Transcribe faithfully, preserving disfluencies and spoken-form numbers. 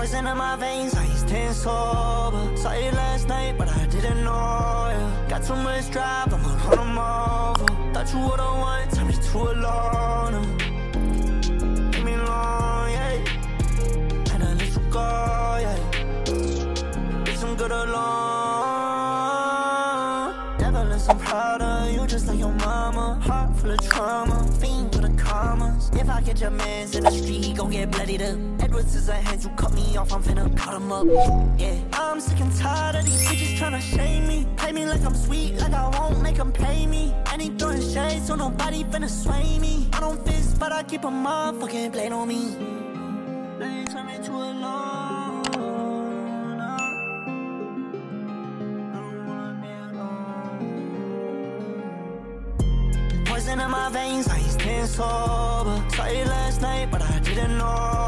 poison in my veins, I used ten sober. Saw you last night, but I didn't know you. Got too much drive, I'ma run them over. Thought you would've won, turned me to a loner. Leave me alone, yeah. And I let you go, yeah. Bitch, I'm good alone. Devil is, I'm proud of you, just like your mama. Heart full of trauma, fiend for the commas. If I catch your mans in the street, he gon' get bloodied up. Edwards is a hand, you cut me off, I'm finna cut him up, yeah. I'm sick and tired of these bitches tryna shame me. Play me like I'm sweet, like I won't make them pay me. And he throwing shade, so nobody finna sway me. I don't fist, but I keep a motherfucking blade on me. They turn me to a loner. I don't wanna be alone. Poison in my veins, I ain't staying sober. Saw you last night, but I didn't know.